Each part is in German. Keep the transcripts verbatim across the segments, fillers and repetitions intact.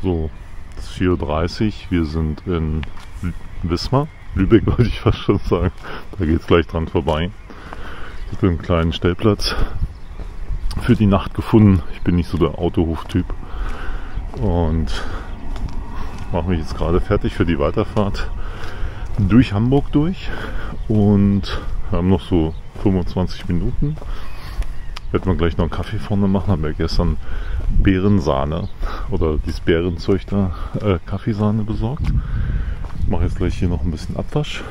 So, es ist vier Uhr dreißig, wir sind in Wismar, Lübeck wollte ich fast schon sagen, da geht es gleich dran vorbei. Ich habe einen kleinen Stellplatz für die Nacht gefunden, ich bin nicht so der Autohof-Typ und mache mich jetzt gerade fertig für die Weiterfahrt durch Hamburg durch und haben noch so fünfundzwanzig Minuten. Wird man gleich noch einen Kaffee vorne machen, haben wir gestern Beerensahne oder dieses Beerenzeug da, äh, Kaffeesahne besorgt. Mache jetzt gleich hier noch ein bisschen Abwasch.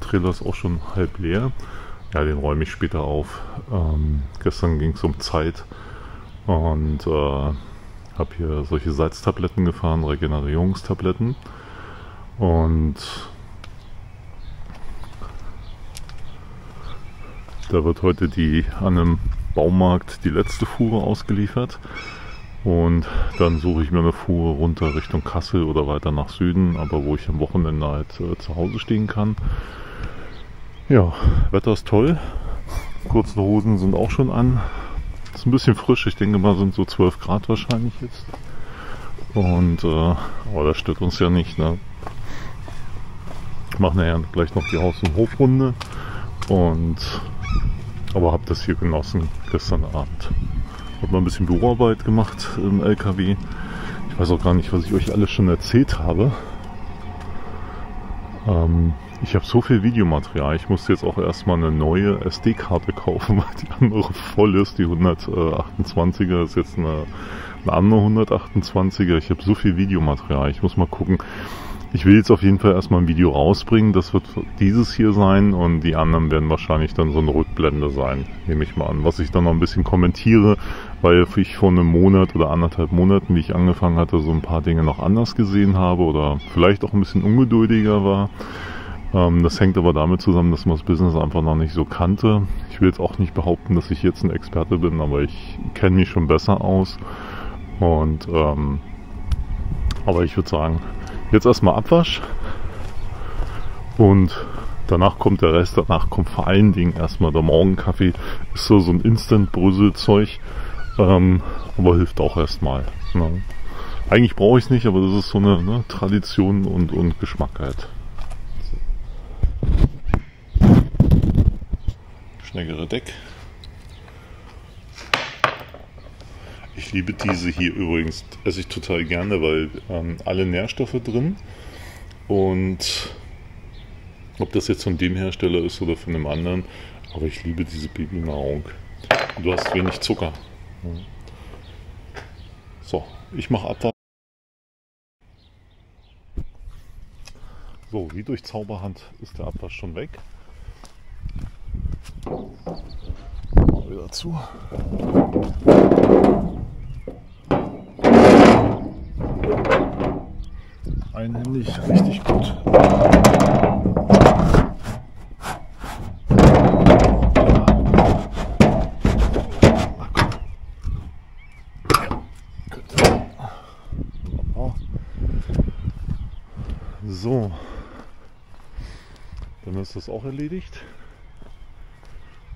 Trailer ist auch schon halb leer. Ja, den räume ich später auf. Ähm, gestern ging es um Zeit und äh, habe hier solche Salztabletten gefahren, Regenerierungstabletten. Und da wird heute die an einem Baumarkt die letzte Fuhre ausgeliefert und dann suche ich mir eine Fuhre runter Richtung Kassel oder weiter nach Süden, aber wo ich am Wochenende halt äh, zu Hause stehen kann. Ja, Wetter ist toll, kurze Hosen sind auch schon an, ist ein bisschen frisch, ich denke mal sind so zwölf Grad wahrscheinlich jetzt und äh, aber das stört uns ja nicht, ne? Ich mache nachher gleich noch die Haus- und Hofrunde und aber habe das hier genossen gestern Abend. Habe mal ein bisschen Büroarbeit gemacht im L K W. Ich weiß auch gar nicht, was ich euch alles schon erzählt habe. Ähm, ich habe so viel Videomaterial. Ich musste jetzt auch erstmal eine neue S D-Karte kaufen, weil die andere voll ist. Die hundertachtundzwanziger ist jetzt eine, eine andere hundertachtundzwanziger. Ich habe so viel Videomaterial. Ich muss mal gucken. Ich will jetzt auf jeden Fall erstmal ein Video rausbringen, das wird dieses hier sein und die anderen werden wahrscheinlich dann so eine Rückblende sein, nehme ich mal an. Was ich dann noch ein bisschen kommentiere, weil ich vor einem Monat oder anderthalb Monaten, wie ich angefangen hatte, so ein paar Dinge noch anders gesehen habe oder vielleicht auch ein bisschen ungeduldiger war. Das hängt aber damit zusammen, dass man das Business einfach noch nicht so kannte. Ich will jetzt auch nicht behaupten, dass ich jetzt ein Experte bin, aber ich kenne mich schon besser aus. Und ähm, aber ich würde sagen, jetzt erstmal Abwasch und danach kommt der Rest, danach kommt vor allen Dingen erstmal der Morgenkaffee, ist so, so ein Instant-Brösel-Zeug, ähm, aber hilft auch erstmal. Ne? Eigentlich brauche ich es nicht, aber das ist so eine, ne, Tradition und, und Geschmack halt. Schnellere Deck. Ich liebe diese hier übrigens, esse ich total gerne, weil ähm, alle Nährstoffe drin und ob das jetzt von dem Hersteller ist oder von dem anderen, aber ich liebe diese Babynahrung. Du hast wenig Zucker. So, ich mache ab. So, wie durch Zauberhand ist der Abwasch schon weg. Mal wieder zu. Einhändig, richtig gut. So, dann ist das auch erledigt.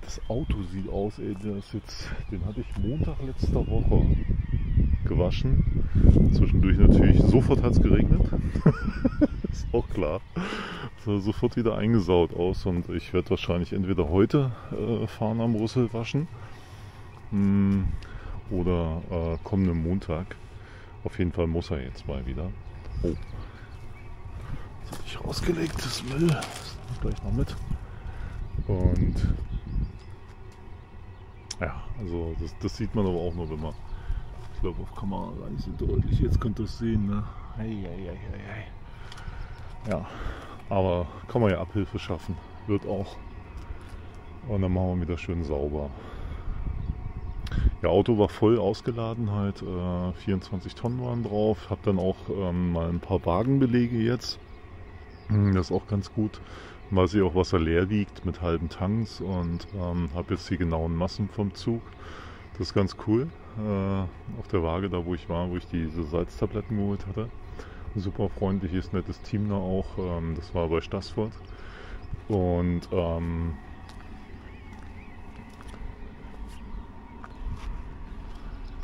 Das Auto sieht aus, ey, der ist jetzt, den hatte ich Montag letzter Woche gewaschen. Zwischendurch natürlich, sofort hat es geregnet. Ist auch klar. Sah sofort wieder eingesaut aus und ich werde wahrscheinlich entweder heute äh, fahren am Rüssel waschen mh, oder äh, kommenden Montag. Auf jeden Fall muss er jetzt mal wieder. Oh, das habe ich rausgelegt, das Müll. Das nehme ich gleich noch mit. Und ja, also das, das sieht man aber auch nur, wenn man, ich glaube auf Kamera gar nicht so deutlich, jetzt könnt ihr es sehen, ne? Ei, ei, ei, ei, ei. Ja, aber kann man ja Abhilfe schaffen, wird auch. Und dann machen wir wieder schön sauber. Ja, Auto war voll ausgeladen halt, äh, vierundzwanzig Tonnen waren drauf, habe dann auch ähm, mal ein paar Wagenbelege jetzt, das ist auch ganz gut. Weil sie auch Wasser leer liegt mit halben Tanks und ähm, habe jetzt die genauen Massen vom Zug. Das ist ganz cool. Äh, auf der Waage, da wo ich war, wo ich diese Salztabletten geholt hatte. Ein super freundliches, nettes Team da auch. Ähm, das war bei Stassfurt. Und ähm,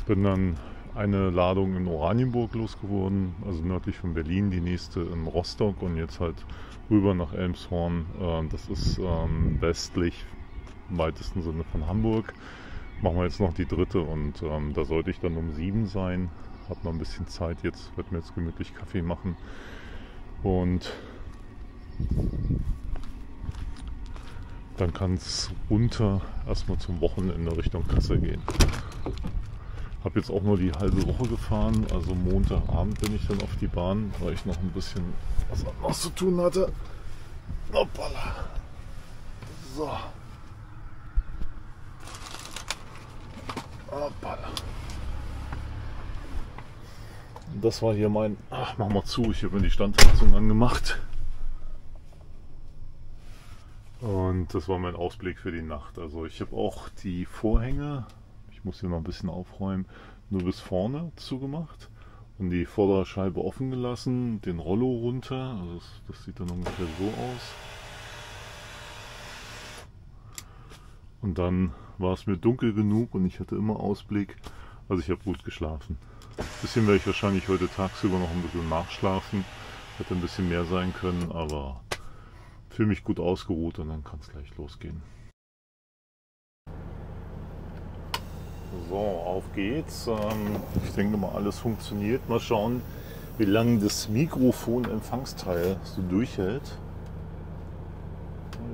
bin dann eine Ladung in Oranienburg losgeworden, also nördlich von Berlin, die nächste in Rostock und jetzt halt rüber nach Elmshorn. Das ist westlich, im weitesten Sinne von Hamburg. Machen wir jetzt noch die dritte und da sollte ich dann um sieben sein. Hab noch ein bisschen Zeit, jetzt wird mir jetzt gemütlich Kaffee machen. Und dann kann es runter erstmal zum Wochenende Richtung Kassel gehen. Habe jetzt auch nur die halbe Woche gefahren, also Montagabend bin ich dann auf die Bahn, weil ich noch ein bisschen was anderes zu tun hatte. Hoppala. So. Hoppala. Das war hier mein... Ach, mach mal zu, ich habe mir die Standheizung angemacht. Und das war mein Ausblick für die Nacht. Also ich habe auch die Vorhänge, ich muss hier noch ein bisschen aufräumen, nur bis vorne zugemacht und die Vorderscheibe offen gelassen, den Rollo runter. Also das, das sieht dann ungefähr so aus. Und dann war es mir dunkel genug und ich hatte immer Ausblick. Also ich habe gut geschlafen. Ein bisschen werde ich wahrscheinlich heute tagsüber noch ein bisschen nachschlafen. Hätte ein bisschen mehr sein können, aber ich fühle mich gut ausgeruht und dann kann es gleich losgehen. So, auf geht's. Ich denke mal, alles funktioniert. Mal schauen, wie lange das Mikrofon-Empfangsteil so durchhält.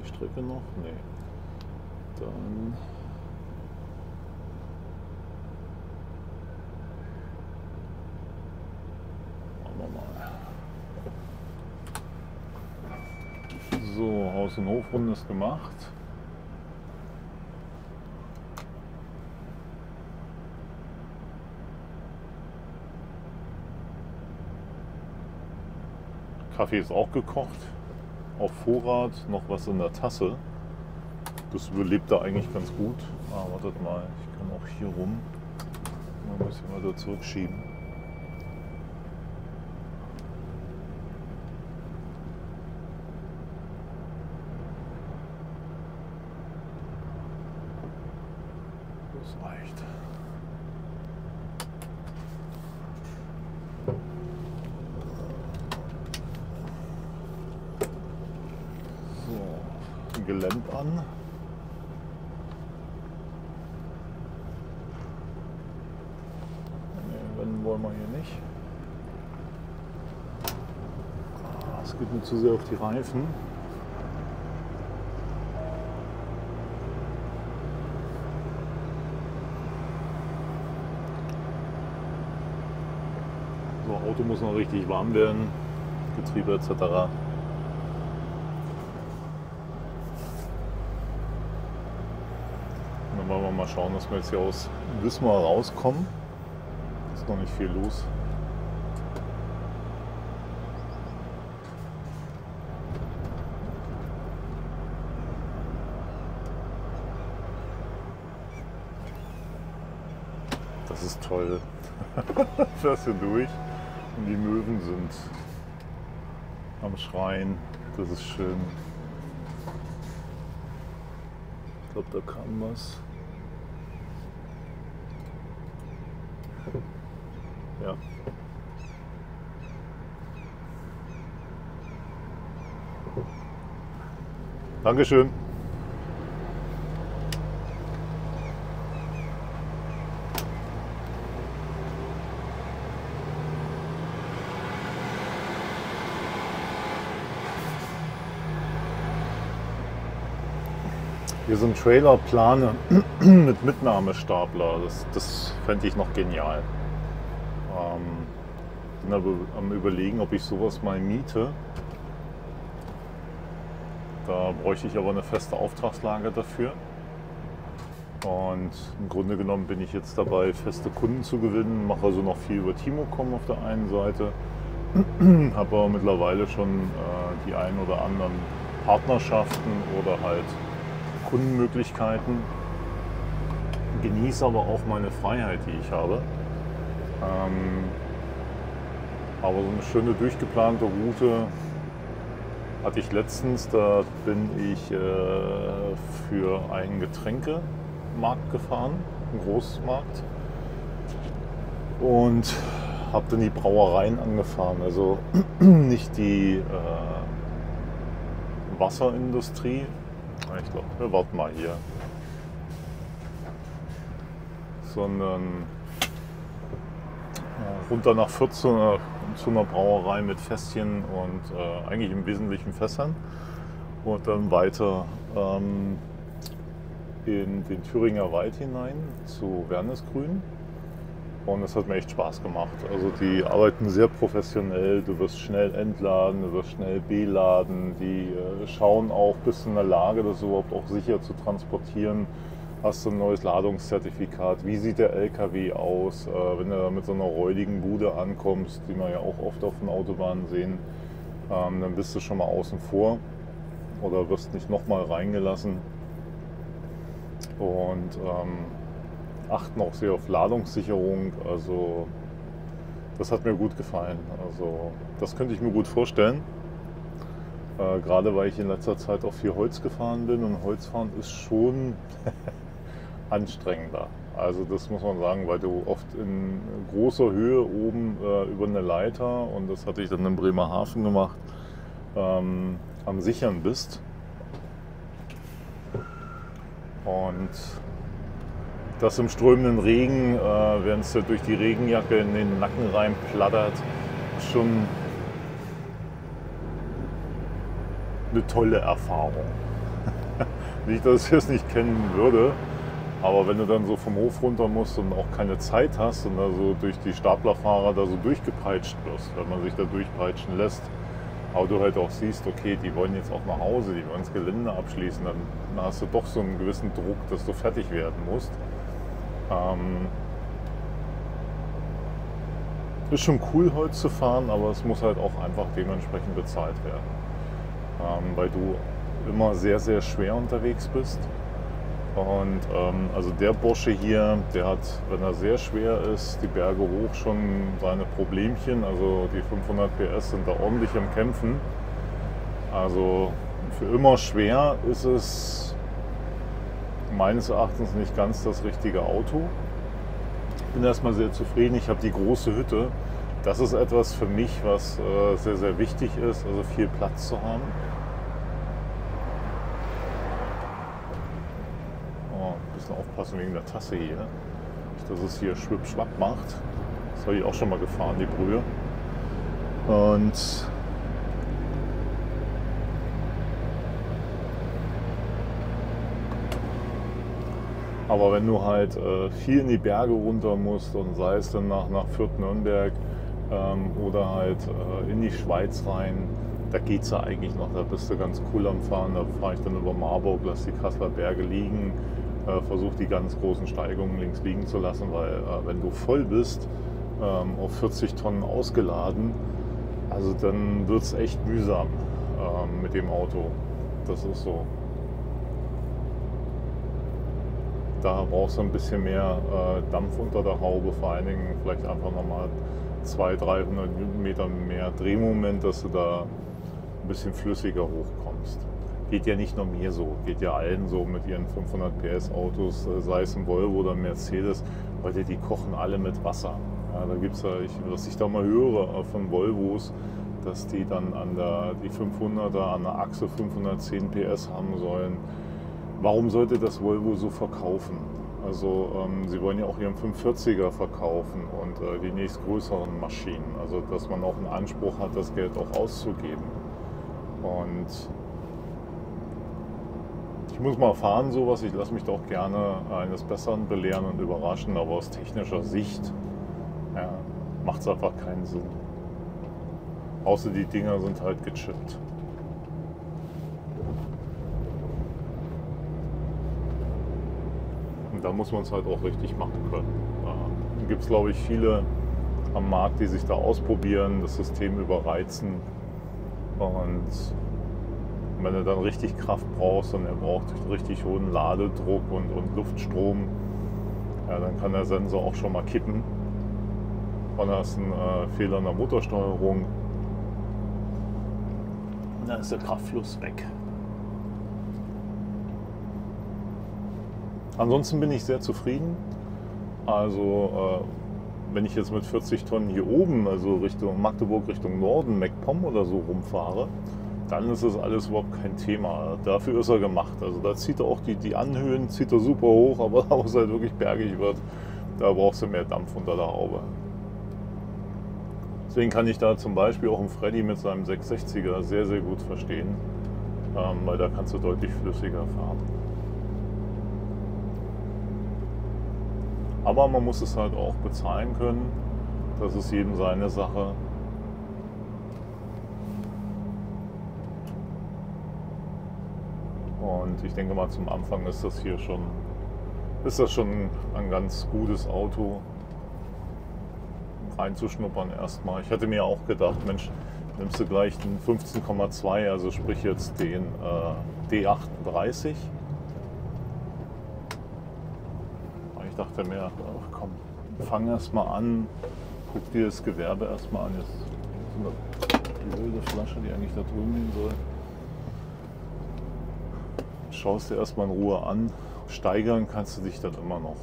Die Strecke noch? Nee. Dann... So, Haus- und Hofrunde ist gemacht. Kaffee ist auch gekocht. Auf Vorrat noch was in der Tasse. Das überlebt da eigentlich ganz gut. Ah, wartet mal, ich kann auch hier rum. Mal ein bisschen weiter zurückschieben. Gelämmt an. Nee, rennen wollen wir hier nicht. Es geht mir zu sehr auf die Reifen. So, Auto muss noch richtig warm werden, Getriebe et cetera. Mal schauen, dass wir jetzt hier aus Wismar rauskommen. Ist noch nicht viel los. Das ist toll. Fährst du durch und die Möwen sind am Schreien. Das ist schön. Ich glaube, da kam was. Ja. Dankeschön. Hier sind Trailerplane mit Mitnahmestapler. Das, das fände ich noch genial. Ich bin aber am Überlegen, ob ich sowas mal miete. Da bräuchte ich aber eine feste Auftragslage dafür. Und im Grunde genommen bin ich jetzt dabei, feste Kunden zu gewinnen. Mache also noch viel über Timocom auf der einen Seite. Habe aber mittlerweile schon äh, die ein oder anderen Partnerschaften oder halt Kundenmöglichkeiten. Genieße aber auch meine Freiheit, die ich habe. Ähm, Aber so eine schöne durchgeplante Route hatte ich letztens. Da bin ich äh, für einen Getränkemarkt gefahren, einen Großmarkt. und habe dann die Brauereien angefahren, also nicht die äh, Wasserindustrie. Ich glaube, wir warten mal hier, sondern äh, runter nach Fürth zu einer, zu einer Brauerei mit Fässchen und äh, eigentlich im Wesentlichen Fässern und dann weiter ähm, in den Thüringer Wald hinein zu Wernesgrün. Und das hat mir echt Spaß gemacht. Also die arbeiten sehr professionell, du wirst schnell entladen, du wirst schnell beladen, die schauen auch, bist du in der Lage, das überhaupt auch sicher zu transportieren. Hast du ein neues Ladungszertifikat, wie sieht der L K W aus, wenn du mit so einer räudigen Bude ankommst, die man ja auch oft auf den Autobahnen sehen, dann bist du schon mal außen vor oder wirst nicht nochmal reingelassen. Und ähm, achten auch sehr auf Ladungssicherung, also das hat mir gut gefallen, also das könnte ich mir gut vorstellen, äh, gerade weil ich in letzter Zeit auch viel Holz gefahren bin und Holzfahren ist schon anstrengender, also das muss man sagen, weil du oft in großer Höhe oben äh, über eine Leiter, und das hatte ich dann in Bremerhaven gemacht, ähm, am Sichern bist und das im strömenden Regen, äh, wenn es dir durch die Regenjacke in den Nacken rein plattert, ist schon eine tolle Erfahrung. Nicht, dass ich es nicht kennen würde, aber wenn du dann so vom Hof runter musst und auch keine Zeit hast und also durch die Staplerfahrer da so durchgepeitscht wirst, wenn man sich da durchpeitschen lässt, aber du halt auch siehst, okay, die wollen jetzt auch nach Hause, die wollen das Gelände abschließen, dann hast du doch so einen gewissen Druck, dass du fertig werden musst. Ähm, ist schon cool, Holz zu fahren, aber es muss halt auch einfach dementsprechend bezahlt werden, ähm, weil du immer sehr, sehr schwer unterwegs bist. Und ähm, also der Bursche hier, der hat, wenn er sehr schwer ist, die Berge hoch schon seine Problemchen, also die fünfhundert P S sind da ordentlich am Kämpfen. Also für immer schwer ist es meines Erachtens nicht ganz das richtige Auto. Ich bin erstmal sehr zufrieden, ich habe die große Hütte. Das ist etwas für mich, was äh, sehr, sehr wichtig ist, also viel Platz zu haben. Aufpassen wegen der Tasse hier, dass es hier schwipp-schwapp macht. Das habe ich auch schon mal gefahren, die Brühe. Und aber wenn du halt äh, viel in die Berge runter musst und sei es dann nach, nach Fürth, Nürnberg ähm, oder halt äh, in die Schweiz rein, da geht es ja eigentlich noch, da bist du ganz cool am Fahren. Da fahre ich dann über Marburg, lass die Kasseler Berge liegen. Äh, versuch die ganz großen Steigungen links liegen zu lassen, weil äh, wenn du voll bist, ähm, auf vierzig Tonnen ausgeladen, also dann wird es echt mühsam ähm, mit dem Auto. Das ist so. Da brauchst du ein bisschen mehr äh, Dampf unter der Haube, vor allen Dingen vielleicht einfach nochmal zweihundert, dreihundert Newtonmeter mehr Drehmoment, dass du da ein bisschen flüssiger hochkommst. Geht ja nicht nur mir so, geht ja allen so mit ihren fünfhundert P S Autos, sei es ein Volvo oder ein Mercedes, heute die kochen alle mit Wasser. Ja, da gibt's ja, ich, was ich da mal höre von Volvos, dass die dann an der die fünfhunderter an der Achse fünfhundertzehn P S haben sollen. Warum sollte das Volvo so verkaufen? Also ähm, sie wollen ja auch ihren fünfhundertvierziger verkaufen und äh, die nächstgrößeren Maschinen, also dass man auch einen Anspruch hat, das Geld auch auszugeben. Und ich muss mal fahren sowas, ich lasse mich doch gerne eines Besseren belehren und überraschen, aber aus technischer Sicht ja, macht es einfach keinen Sinn. Außer die Dinger sind halt gechippt. Und da muss man es halt auch richtig machen können. Da gibt es, glaube ich, viele am Markt, die sich da ausprobieren, das System überreizen und wenn du dann richtig Kraft brauchst und er braucht richtig hohen Ladedruck und, und Luftstrom, ja, dann kann der Sensor auch schon mal kippen. Und dann hast du einen äh, Fehler in der Motorsteuerung. Und dann ist der Kraftfluss weg. Ansonsten bin ich sehr zufrieden. Also äh, wenn ich jetzt mit vierzig Tonnen hier oben, also Richtung Magdeburg, Richtung Norden, MeckPomm oder so rumfahre, dann ist das alles überhaupt kein Thema. Dafür ist er gemacht. Also da zieht er auch die, die Anhöhen, zieht er super hoch, aber da, wo es halt wirklich bergig wird, da brauchst du mehr Dampf unter der Haube. Deswegen kann ich da zum Beispiel auch einen Freddy mit seinem sechshundertsechziger sehr, sehr gut verstehen, weil da kannst du deutlich flüssiger fahren. Aber man muss es halt auch bezahlen können. Das ist jedem seine Sache. Und ich denke mal, zum Anfang ist das hier schon, ist das schon ein ganz gutes Auto reinzuschnuppern erstmal. Ich hatte mir auch gedacht, Mensch, nimmst du gleich den fünfzehn Komma zwei, also sprich jetzt den äh, D achtunddreißig. Ich dachte mir, ach komm, fang erstmal an, guck dir das Gewerbe erstmal an. Jetzt die blöde Flasche, die eigentlich da drüben hin soll. Schau es dir erstmal in Ruhe an. Steigern kannst du dich dann immer noch.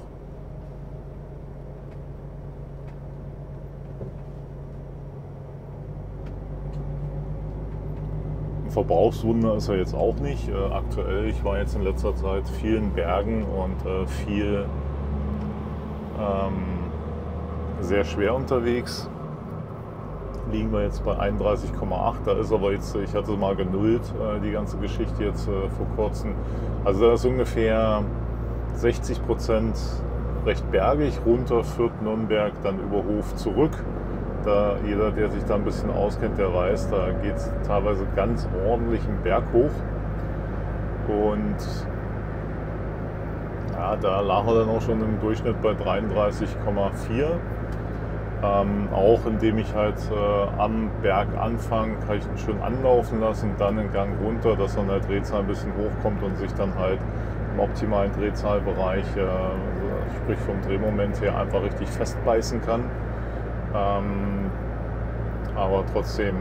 Ein Verbrauchswunder ist er jetzt auch nicht. Äh, aktuell, ich war jetzt in letzter Zeit vielen Bergen und äh, viel Ähm, sehr schwer unterwegs. Liegen wir jetzt bei einunddreißig Komma acht. Da ist aber jetzt, ich hatte mal genullt, äh, die ganze Geschichte jetzt äh, vor kurzem. Also da ist ungefähr sechzig Prozent recht bergig. Runter Fürth, Nürnberg, dann über Hof zurück. Da jeder, der sich da ein bisschen auskennt, der weiß, da geht es teilweise ganz ordentlich einen Berg hoch. Und ja, da lag er dann auch schon im Durchschnitt bei dreiunddreißig Komma vier. Ähm, auch indem ich halt äh, am Berganfang kann ich ihn schön anlaufen lassen, dann den Gang runter, dass dann der Drehzahl ein bisschen hochkommt und sich dann halt im optimalen Drehzahlbereich, äh, sprich vom Drehmoment her, einfach richtig festbeißen kann. Ähm, aber trotzdem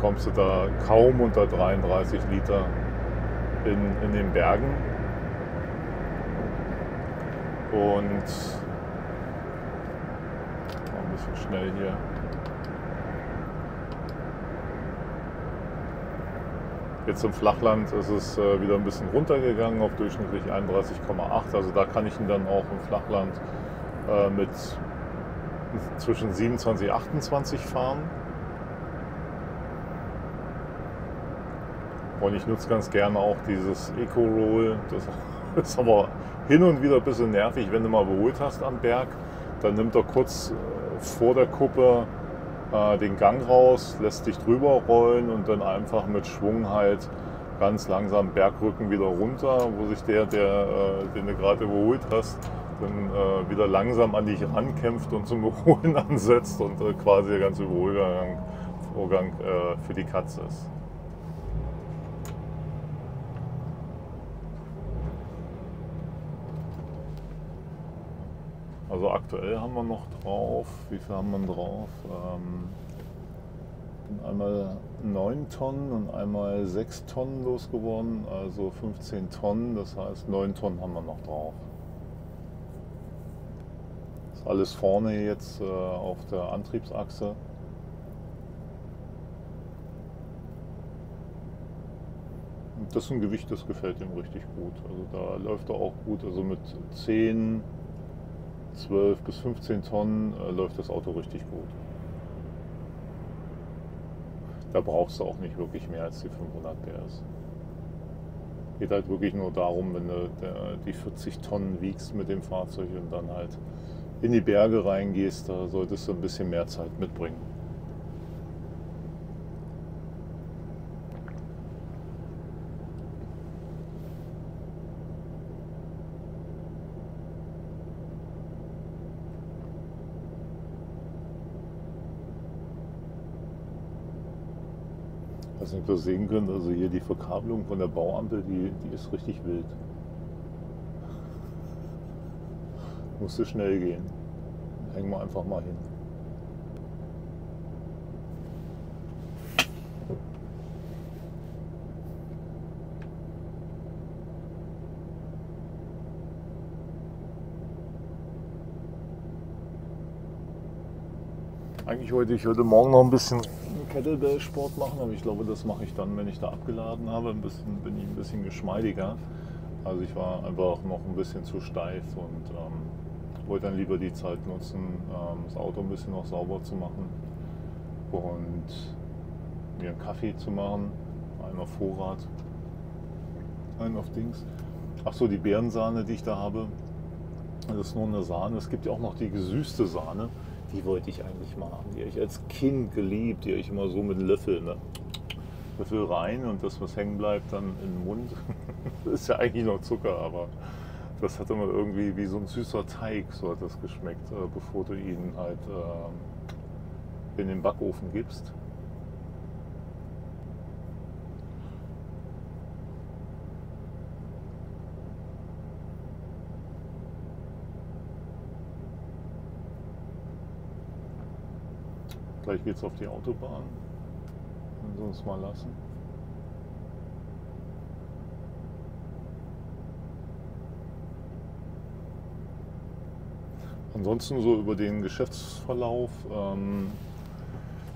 kommst du da kaum unter dreiunddreißig Liter in, in den Bergen. Und ein bisschen schnell hier. Jetzt im Flachland ist es wieder ein bisschen runtergegangen auf durchschnittlich einunddreißig Komma acht. Also da kann ich ihn dann auch im Flachland mit zwischen siebenundzwanzig und achtundzwanzig fahren. Und ich nutze ganz gerne auch dieses Eco-Roll. Das ist aber hin und wieder ein bisschen nervig, wenn du mal überholt hast am Berg, dann nimmt er kurz vor der Kuppe äh, den Gang raus, lässt dich drüber rollen und dann einfach mit Schwung halt ganz langsam Bergrücken wieder runter, wo sich der, der äh, den du gerade überholt hast, dann äh, wieder langsam an dich rankämpft und zum Überholen ansetzt und äh, quasi der ganze Überholgang Vorgang, äh, für die Katze ist. Also aktuell haben wir noch drauf, wie viel haben wir drauf? Ähm, einmal neun Tonnen und einmal sechs Tonnen losgeworden, also fünfzehn Tonnen, das heißt neun Tonnen haben wir noch drauf. Das ist alles vorne jetzt äh, auf der Antriebsachse. Und das ist ein Gewicht, das gefällt ihm richtig gut. Also da läuft er auch gut, also mit zehn, zwölf bis fünfzehn Tonnen äh, läuft das Auto richtig gut. Da brauchst du auch nicht wirklich mehr als die fünfhundert P S. Geht halt wirklich nur darum, wenn du der, die vierzig Tonnen wiegst mit dem Fahrzeug und dann halt in die Berge reingehst, da solltest du ein bisschen mehr Zeit mitbringen. Ich weiß nicht, ob ihr sehen könnt, also hier die Verkabelung von der Bauampel, die, die ist richtig wild. Musste schnell gehen. Hängen wir einfach mal hin. eigentlich heute, ich heute Morgen noch ein bisschen Kettlebell-Sport machen, aber ich glaube, das mache ich dann, wenn ich da abgeladen habe, ein bisschen, bin ich ein bisschen geschmeidiger. Also ich war einfach noch ein bisschen zu steif und ähm, wollte dann lieber die Zeit nutzen, ähm, das Auto ein bisschen noch sauber zu machen und mir einen Kaffee zu machen, einen auf Vorrat, einen auf Dings. Ach so, die Beerensahne, die ich da habe, das ist nur eine Sahne. Es gibt ja auch noch die gesüßte Sahne, die wollte ich eigentlich mal haben. Die habe ich als Kind geliebt, die habe ich immer so mit Löffel, ne? Löffel rein und das, was hängen bleibt, dann in den Mund. Das ist ja eigentlich noch Zucker, aber das hat immer irgendwie wie so ein süßer Teig, so hat das geschmeckt, bevor du ihn halt äh, in den Backofen gibst. Gleich geht es auf die Autobahn, wenn sie uns mal lassen. Ansonsten so über den Geschäftsverlauf, ähm,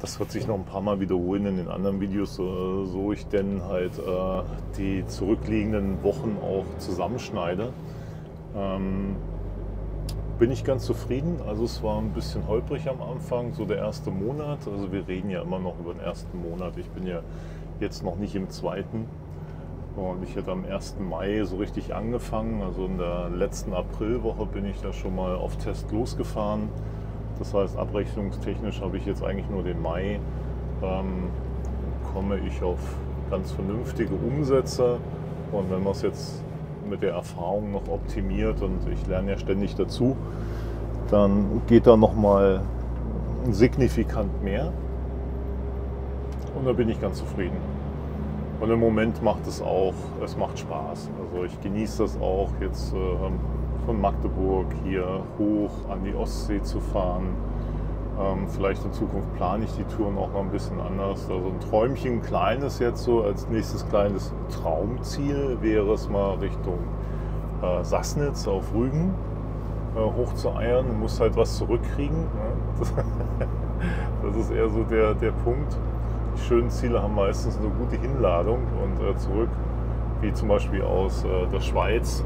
das wird sich noch ein paar Mal wiederholen in den anderen Videos, äh, so ich denn halt äh, die zurückliegenden Wochen auch zusammenschneide. Ähm, bin ich ganz zufrieden, also es war ein bisschen holprig am Anfang, so der erste Monat, also wir reden ja immer noch über den ersten Monat, ich bin ja jetzt noch nicht im zweiten und ich hätte am ersten Mai so richtig angefangen, also in der letzten Aprilwoche bin ich da schon mal auf Test losgefahren, das heißt abrechnungstechnisch habe ich jetzt eigentlich nur den Mai, ähm, komme ich auf ganz vernünftige Umsätze und wenn man es jetzt mit der Erfahrung noch optimiert und ich lerne ja ständig dazu, dann geht da nochmal signifikant mehr und da bin ich ganz zufrieden. Und im Moment macht es auch, es macht Spaß, also ich genieße das auch jetzt äh, von Magdeburg hier hoch an die Ostsee zu fahren. Ähm, vielleicht in Zukunft plane ich die Touren auch noch ein bisschen anders. Also ein Träumchen, kleines jetzt so, als nächstes kleines Traumziel wäre es mal Richtung äh, Sassnitz auf Rügen äh, hoch zu eiern. Du musst halt was zurückkriegen. Ne? Das ist eher so der, der Punkt. Die schönen Ziele haben meistens eine gute Hinladung und äh, zurück, wie zum Beispiel aus äh, der Schweiz.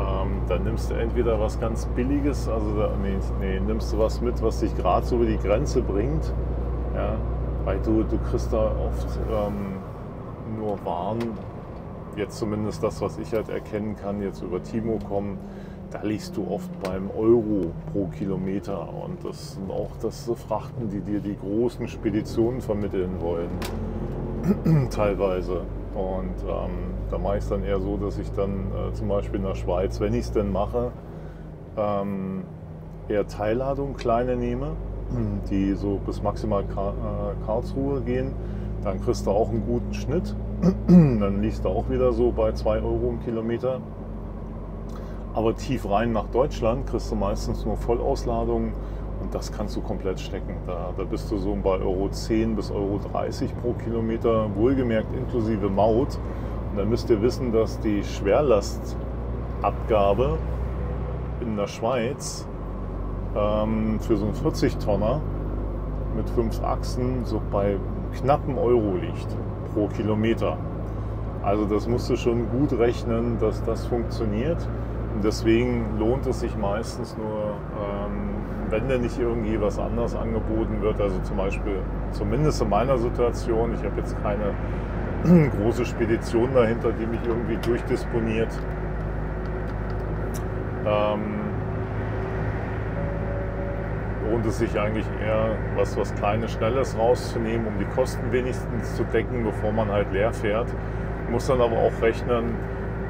Ähm, dann nimmst du entweder was ganz Billiges, also da, nee, nee, nimmst du was mit, was dich gerade so über die Grenze bringt, ja, weil du, du kriegst da oft ähm, nur Waren, jetzt zumindest das, was ich halt erkennen kann, jetzt über Timocom, da liegst du oft beim Euro pro Kilometer und das sind auch das Frachten, die dir die großen Speditionen vermitteln wollen, teilweise. Und ähm, da mache ich es dann eher so, dass ich dann äh, zum Beispiel in der Schweiz, wenn ich es denn mache, ähm, eher Teilladungen, kleine nehme, die so bis maximal Ka äh, Karlsruhe gehen. Dann kriegst du auch einen guten Schnitt. Dann liegst du auch wieder so bei zwei Euro im Kilometer. Aber tief rein nach Deutschland kriegst du meistens nur Vollausladungen und das kannst du komplett stecken. Da, da bist du so bei Euro zehn bis Euro dreißig pro Kilometer, wohlgemerkt inklusive Maut. Und dann müsst ihr wissen, dass die Schwerlastabgabe in der Schweiz ähm, für so einen vierzig Tonner mit fünf Achsen so bei knappen Euro liegt pro Kilometer. Also das musst du schon gut rechnen, dass das funktioniert. Und deswegen lohnt es sich meistens nur, ähm, wenn denn nicht irgendwie was anderes angeboten wird. Also zum Beispiel, zumindest in meiner Situation, ich habe jetzt keine große Spedition dahinter, die mich irgendwie durchdisponiert. Ähm, lohnt es sich eigentlich eher, was, was Kleines, Schnelles rauszunehmen, um die Kosten wenigstens zu decken, bevor man halt leer fährt. Muss dann aber auch rechnen,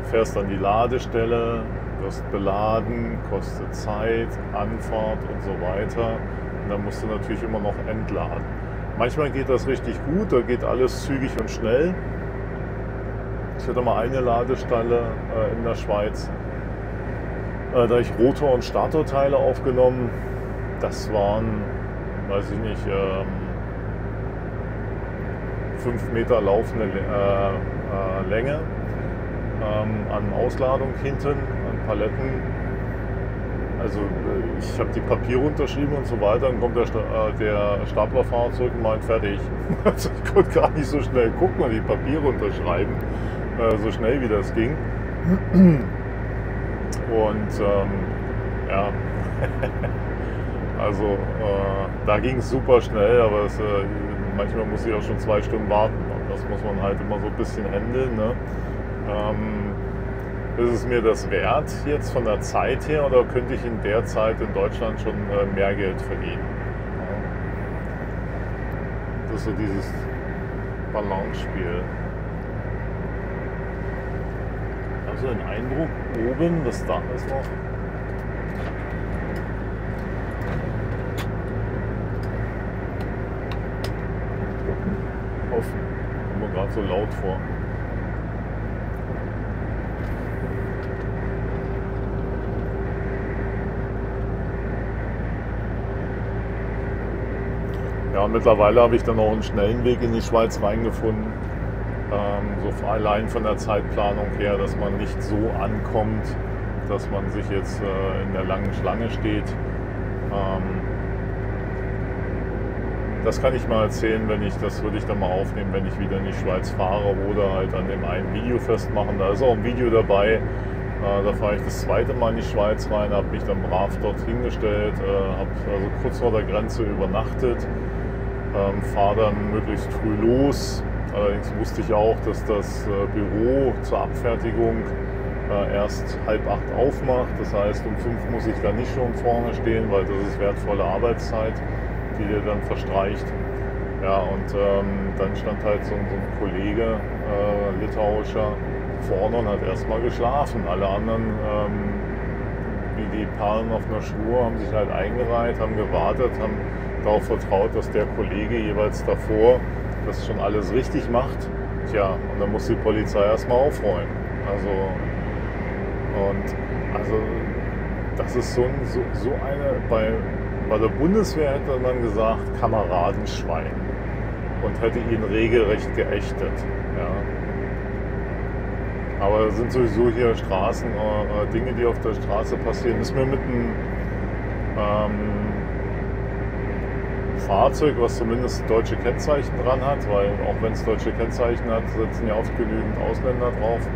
fährst an die Ladestelle, wirst beladen, kostet Zeit, Anfahrt und so weiter. Und dann musst du natürlich immer noch entladen. Manchmal geht das richtig gut, da geht alles zügig und schnell. Ich hatte mal eine Ladestelle äh, in der Schweiz, äh, da ich Rotor- und Statorteile aufgenommen. Das waren, weiß ich nicht, fünf Meter laufende äh, äh, Länge ähm, an Ausladung hinten, an Paletten. Also ich habe die Papiere unterschrieben und so weiter, dann kommt der, der Staplerfahrer zurück und meint, fertig. Also ich konnte gar nicht so schnell gucken und die Papiere unterschreiben, so schnell wie das ging. Und ähm, ja, also äh, da ging es super schnell, aber es, äh, manchmal muss ich auch schon zwei Stunden warten. Und das muss man halt immer so ein bisschen handeln, ne? Ähm, Ist es mir das wert jetzt von der Zeit her oder könnte ich in der Zeit in Deutschland schon mehr Geld verdienen? Das ist so dieses Balance-Spiel. Also ein Eindruck oben, das Dach ist noch. Offen. Kommt mir gerade so laut vor. Ja, mittlerweile habe ich dann auch einen schnellen Weg in die Schweiz reingefunden, ähm, so allein von der Zeitplanung her, dass man nicht so ankommt, dass man sich jetzt äh, in der langen Schlange steht. Ähm, das kann ich mal erzählen, wenn ich, das würde ich dann mal aufnehmen, wenn ich wieder in die Schweiz fahre oder halt an dem einen Video festmachen. Da ist auch ein Video dabei, äh, da fahre ich das zweite Mal in die Schweiz rein, habe mich dann brav dort hingestellt, äh, habe also kurz vor der Grenze übernachtet. Ähm, fahre dann möglichst früh los. Allerdings wusste ich auch, dass das äh, Büro zur Abfertigung äh, erst halb acht aufmacht. Das heißt, um fünf muss ich dann nicht schon vorne stehen, weil das ist wertvolle Arbeitszeit, die dir dann verstreicht. Ja, und ähm, dann stand halt so, so ein Kollege, äh, Litauischer, vorne und hat erstmal geschlafen. Alle anderen, ähm, wie die Perlen auf einer Schnur, haben sich halt eingereiht, haben gewartet, haben darauf vertraut, dass der Kollege jeweils davor das schon alles richtig macht. Tja, und dann muss die Polizei erstmal aufräumen. Also, und, also das ist so, ein, so, so eine, bei, bei der Bundeswehr hätte man gesagt, Kameradenschwein. Und hätte ihn regelrecht geächtet. Ja. Aber das sind sowieso hier Straßen, äh, Dinge, die auf der Straße passieren. Das ist mir mit einem ähm, Fahrzeug, was zumindest deutsche Kennzeichen dran hat, weil auch wenn es deutsche Kennzeichen hat, sitzen ja oft genügend Ausländer drauf.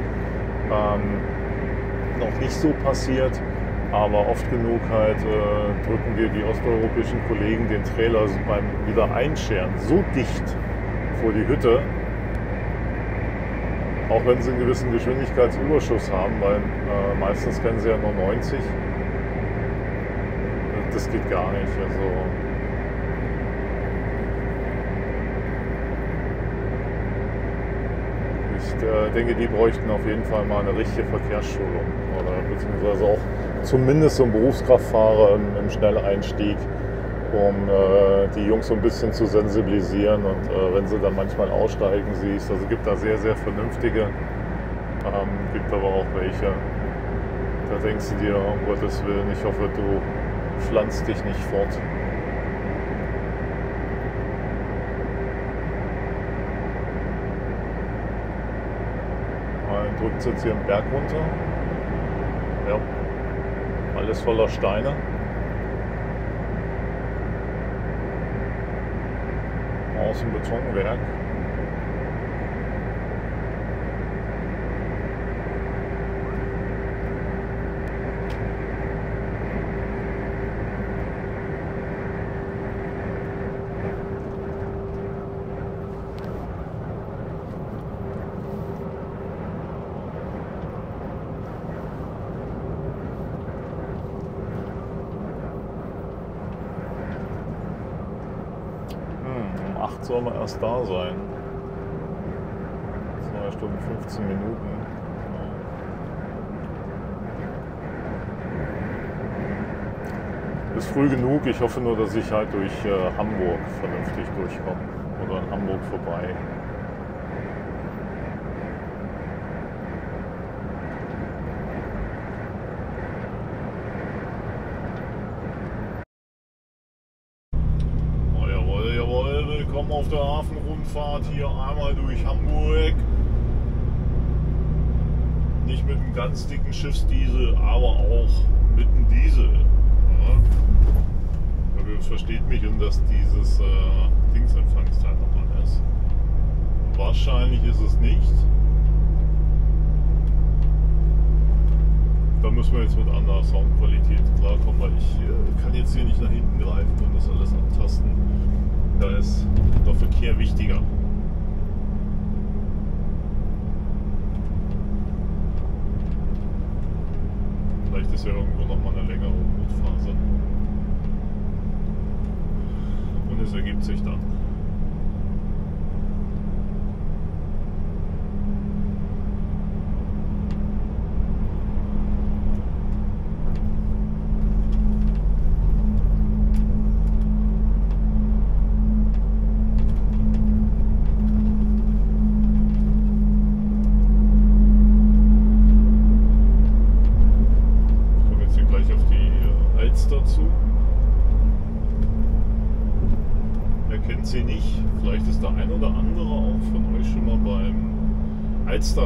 Ähm, noch nicht so passiert, aber oft genug halt äh, drücken dir die osteuropäischen Kollegen den Trailer beim Wiedereinscheren so dicht vor die Hütte, auch wenn sie einen gewissen Geschwindigkeitsüberschuss haben, weil äh, meistens kennen sie ja nur neunzig. Das geht gar nicht. Also, ich denke, die bräuchten auf jeden Fall mal eine richtige Verkehrsschulung oder beziehungsweise auch zumindest so einen Berufskraftfahrer im, im Schnelleinstieg, um äh, die Jungs so ein bisschen zu sensibilisieren. Und äh, wenn sie dann manchmal aussteigen siehst, also gibt da sehr, sehr vernünftige, ähm, gibt aber auch welche, da denkst du dir, um Gottes Willen, ich hoffe, du pflanzt dich nicht fort. Drückt es jetzt hier einen Berg runter. Ja, alles voller Steine. Außen Betonwerk. Soll man erst da sein. zwei Stunden fünfzehn Minuten. Ist früh genug. Ich hoffe nur, dass ich halt durch äh, Hamburg vernünftig durchkomme oder an Hamburg vorbei. Auf der Hafenrundfahrt hier einmal durch Hamburg. Nicht mit einem ganz dicken Schiffsdiesel, aber auch mit einem Diesel. dass dieses äh, Dingsempfangsteil nochmal ist. Wahrscheinlich ist es nicht. Da müssen wir jetzt mit anderer Soundqualität klarkommen, weil ich äh, kann jetzt hier nicht nach hinten greifen und das alles abtasten. Da ist der Verkehr wichtiger. Vielleicht ist ja irgendwo nochmal eine längere Rotphase. Und es ergibt sich dann.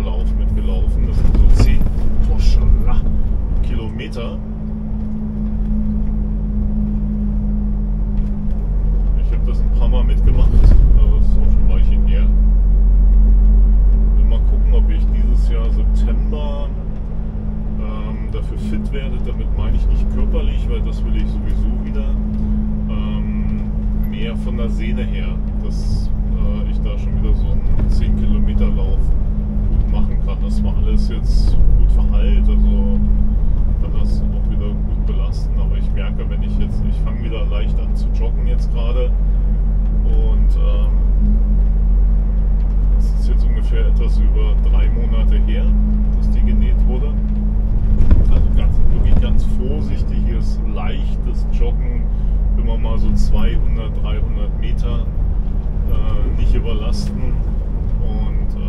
Lauf mitgelaufen, das sind so zehn Kilometer. Ich habe das ein paar Mal mitgemacht, also das ist auch schon Weilchen her. Ich will mal gucken, ob ich dieses Jahr September ähm, dafür fit werde. Damit meine ich nicht körperlich, weil das will ich sowieso wieder. Ähm, mehr von der Sehne her, dass äh, ich da schon wieder so einen zehn Kilometer Lauf machen kann. Das war alles jetzt gut verheilt, also kann das auch wieder gut belasten, aber ich merke, wenn ich jetzt, ich fange wieder leicht an zu joggen jetzt gerade und ähm, das ist jetzt ungefähr etwas über drei Monate her, dass die genäht wurde. Also ganz, wirklich ganz vorsichtig, hier ist leichtes Joggen, immer mal so zweihundert, dreihundert Meter, äh, nicht überlasten und äh,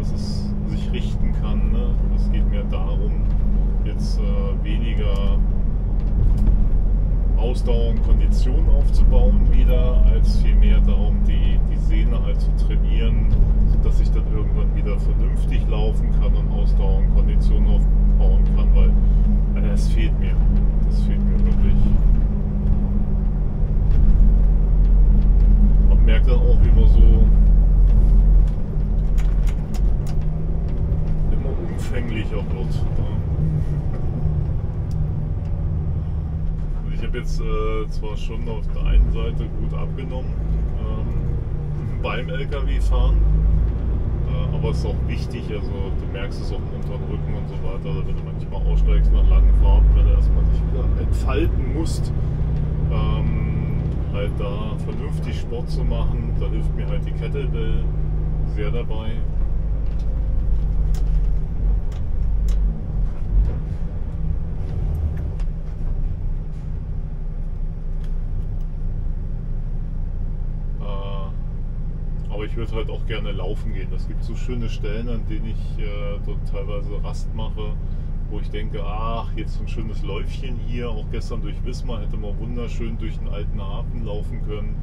dass es sich richten kann. Ne? Es geht mir darum, jetzt äh, weniger Ausdauer und Kondition aufzubauen wieder, als vielmehr darum, die, die Sehne halt zu trainieren, sodass ich dann irgendwann wieder vernünftig laufen kann und Ausdauer und Kondition aufbauen kann, weil äh, es fehlt mir. Das fehlt mir wirklich. Man merkt dann auch, wie man so umfänglicher wird. Also ich habe jetzt äh, zwar schon auf der einen Seite gut abgenommen ähm, beim L K W fahren, äh, aber es ist auch wichtig, also du merkst es auch im unteren Rücken und so weiter, also wenn du manchmal aussteigst nach langen Fahrten, wenn du erstmal dich wieder entfalten musst, ähm, halt da vernünftig Sport zu machen, da hilft mir halt die Kettlebell sehr dabei. Ich würde halt auch gerne laufen gehen. Es gibt so schöne Stellen, an denen ich äh, dort teilweise Rast mache, wo ich denke, ach, jetzt ein schönes Läufchen hier. Auch gestern durch Wismar hätte man wunderschön durch den alten Hafen laufen können.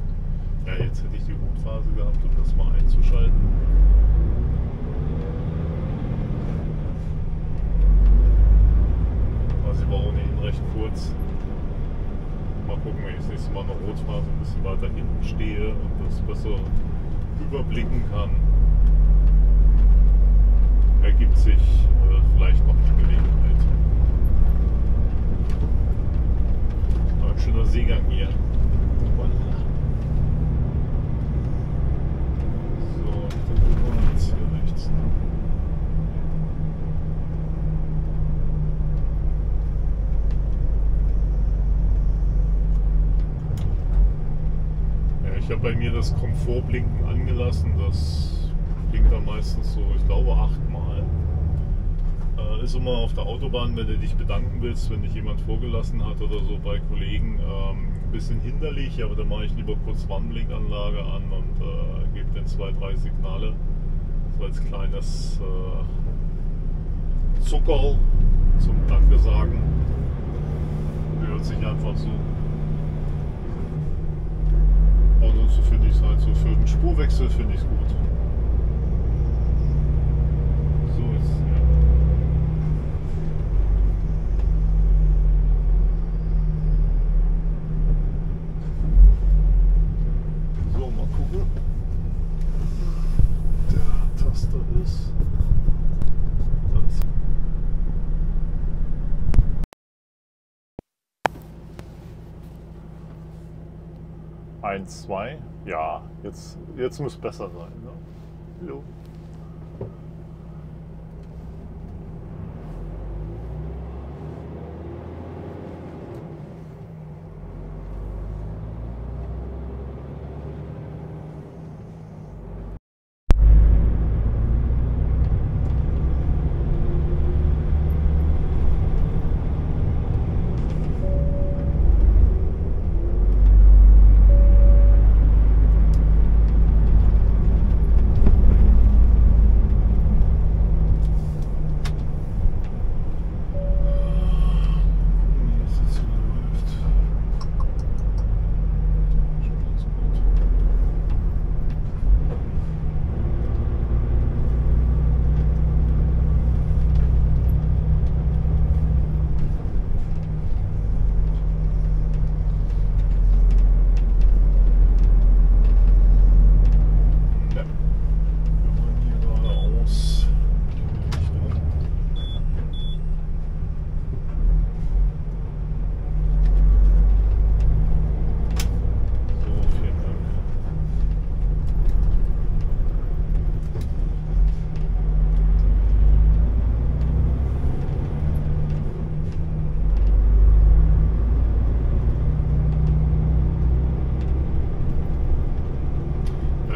Ja, jetzt hätte ich die Rotphase gehabt, um das mal einzuschalten. Aber sie war ohnehin recht kurz. Mal gucken, wenn ich das nächste Mal eine Rotphase ein bisschen weiter hinten stehe und das besser überblicken kann, ergibt sich äh, vielleicht noch eine Gelegenheit. Ein schöner Seegang hier. So, dann gucken wir jetzt hier rechts. Ich habe bei mir das Komfortblinken angelassen, das blinkt dann meistens so, ich glaube, achtmal. Äh, ist immer auf der Autobahn, wenn du dich bedanken willst, wenn dich jemand vorgelassen hat oder so bei Kollegen, ähm, ein bisschen hinderlich, aber dann mache ich lieber kurz Warnblinkanlage an und äh, gebe dann zwei, drei Signale, so als kleines äh, Zuckerl zum Danke sagen. Hört sich einfach so. Ansonsten finde ich es halt so für den Spurwechsel finde ich es gut. So ist es ja. eins, zwei. Ja, jetzt, jetzt muss es besser sein. Ne? Hallo.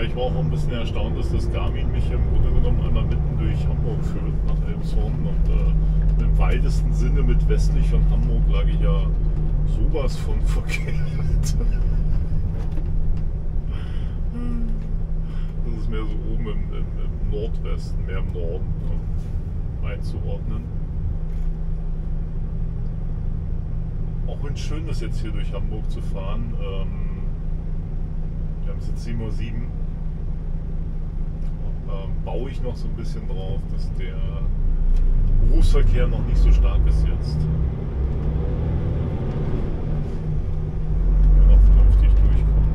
Ich war auch ein bisschen erstaunt, dass das Garmin mich im Grunde genommen einmal mitten durch Hamburg führt, nach Elmshorn. Und äh, im weitesten Sinne mit westlich von Hamburg lag ich ja sowas von verkehrt. Das ist mehr so oben im, im, im Nordwesten, mehr im Norden, ne, einzuordnen. Auch wenn es schön ist, jetzt hier durch Hamburg zu fahren. Ähm, wir haben es jetzt sieben Uhr sieben. Ähm, baue ich noch so ein bisschen drauf, dass der Berufsverkehr noch nicht so stark ist jetzt. Wenn wir noch vernünftig durchkommen.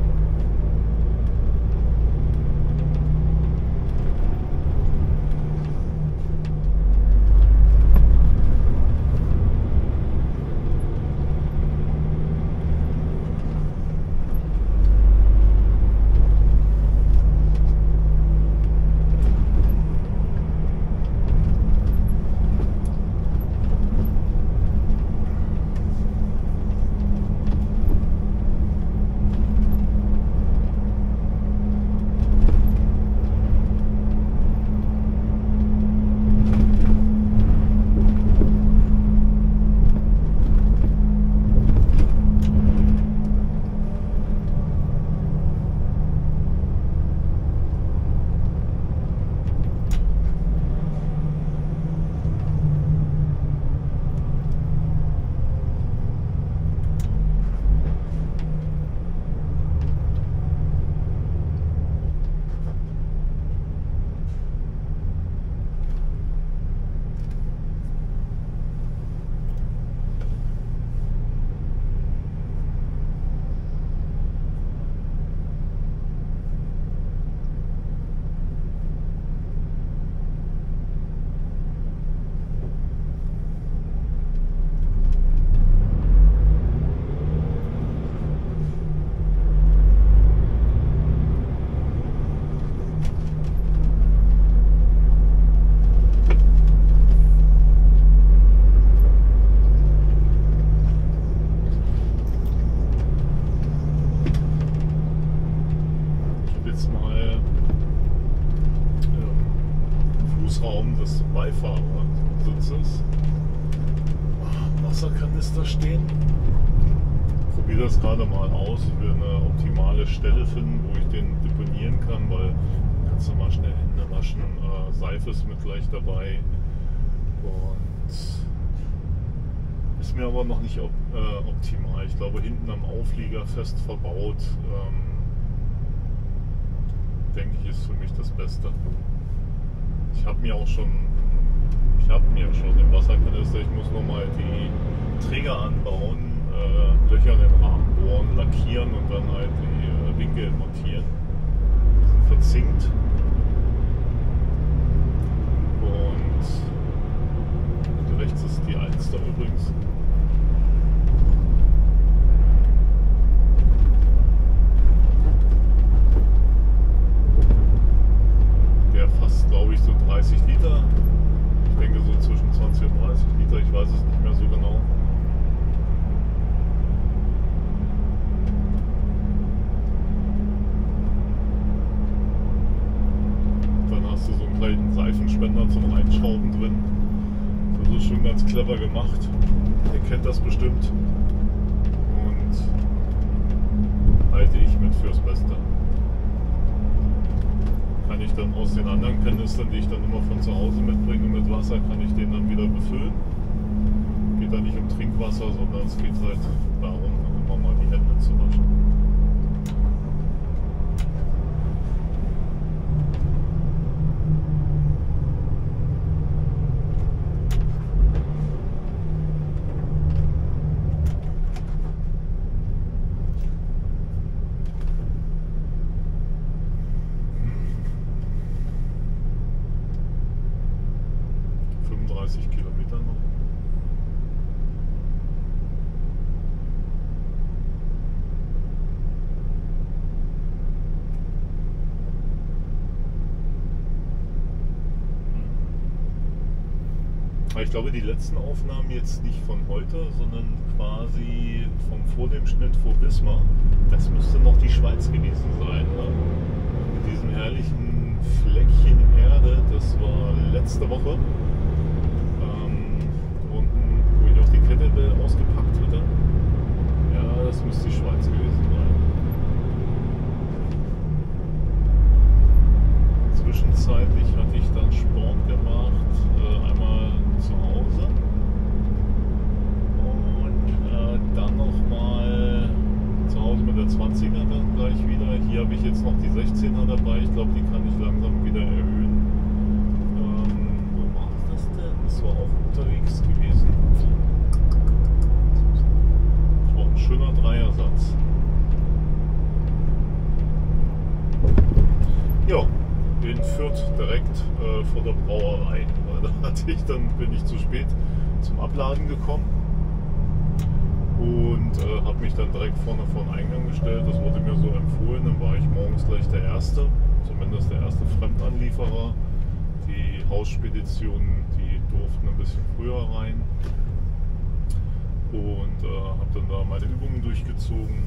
Beifahrersitzes. Oh, Wasserkanister stehen. Ich probiere das gerade mal aus. Ich will eine optimale Stelle finden, wo ich den deponieren kann, weil kannst du mal schnell Hände waschen. Äh, Seife ist mit gleich dabei. Und ist mir aber noch nicht op äh, optimal. Ich glaube, hinten am Auflieger fest verbaut, ähm, denke ich, ist für mich das Beste. Ich habe mir auch schon, ich habe mir schon den Wasserkanister, ich muss nochmal die Träger anbauen, äh, Löcher in den Rahmen bohren, lackieren und dann halt die äh, Winkel montieren. Die sind verzinkt. Und rechts ist die Alster übrigens. Spender zum Reinschrauben drin. Das ist schon ganz clever gemacht. Ihr kennt das bestimmt. Und halte ich mit fürs Beste. Kann ich dann aus den anderen Kanistern, die ich dann immer von zu Hause mitbringe mit Wasser, kann ich den dann wieder befüllen. Geht da nicht um Trinkwasser, sondern es geht halt darum, immer mal die Hände zu waschen. dreißig Kilometer noch. Ich glaube, die letzten Aufnahmen jetzt nicht von heute, sondern quasi vom vor dem Schnitt vor Wismar. Das müsste noch die Schweiz gewesen sein. Ne? Mit diesem herrlichen Fleckchen Erde, das war letzte Woche. Kettlebell ausgepackt hatte. Ja, das müsste die Schweiz gewesen sein. Zwischenzeitlich hatte ich dann Sport gemacht, einmal zu Hause und dann nochmal zu Hause mit der zwanziger dann gleich wieder. Hier habe ich jetzt noch die sechzehner dabei, ich glaube, die kann ich langsam wieder erhöhen. Wo war das denn? Das war auch unterwegs gewesen. Schöner Dreiersatz. Ja, den führt direkt äh, vor der Brauerei. Weil da hatte ich dann, bin ich zu spät zum Abladen gekommen und äh, habe mich dann direkt vorne vor den Eingang gestellt. Das wurde mir so empfohlen. Dann war ich morgens gleich der erste, zumindest der erste Fremdanlieferer. Die Hausspeditionen, die durften ein bisschen früher rein. Und äh, habe dann da meine Übungen durchgezogen.